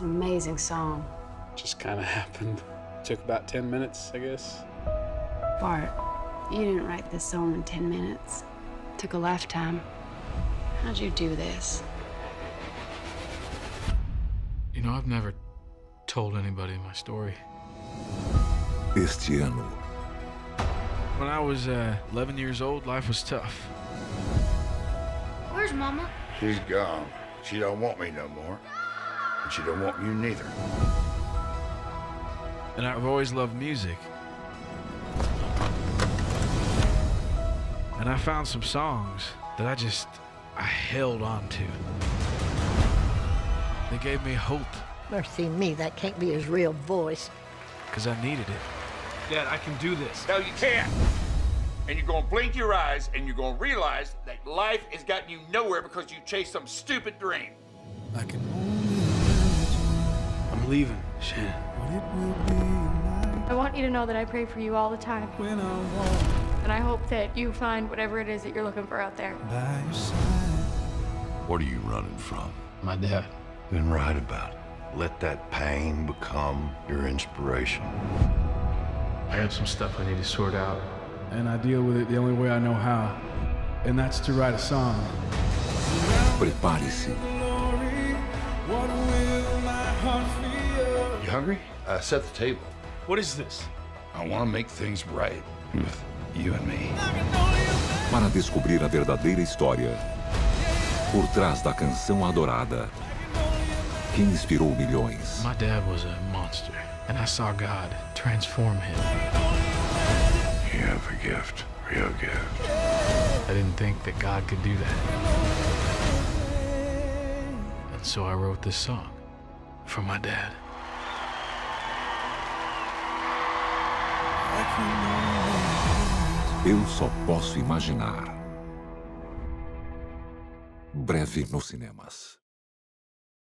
It's an amazing song. Just kind of happened. Took about 10 minutes, I guess. Bart, you didn't write this song in 10 minutes. Took a lifetime. How'd you do this? You know, I've never told anybody my story. Este ano. When I was 11 years old, life was tough. Where's Mama? She's gone. She don't want me no more. And she don't want you neither. And I've always loved music. And I found some songs that I held on to. They gave me hope. Mercy me, that can't be his real voice. Because I needed it. Dad, I can do this. No, you can't. And you're going to blink your eyes and you're going to realize that life has gotten you nowhere because you chased some stupid dream. I can only imagine. I'm leaving, Shannon. I want you to know that I pray for you all the time. When I walk. And I hope that you find whatever it is that you're looking for out there. By your side. What are you running from? My dad. Been right about it. Let that pain become your inspiration. I have some stuff I need to sort out. And I deal with it the only way I know how. And that's to write a song. What did Body see? You hungry? I set the table. What is this? I want to make things right. You and me. Para descobrir a verdadeira história por trás da canção adorada que inspirou milhões. My dad was a monster, and I saw God transform him. You have a gift, real gift. I didn't think that God could do that, and so I wrote this song for my dad. Eu Só Posso Imaginar. Breve nos cinemas.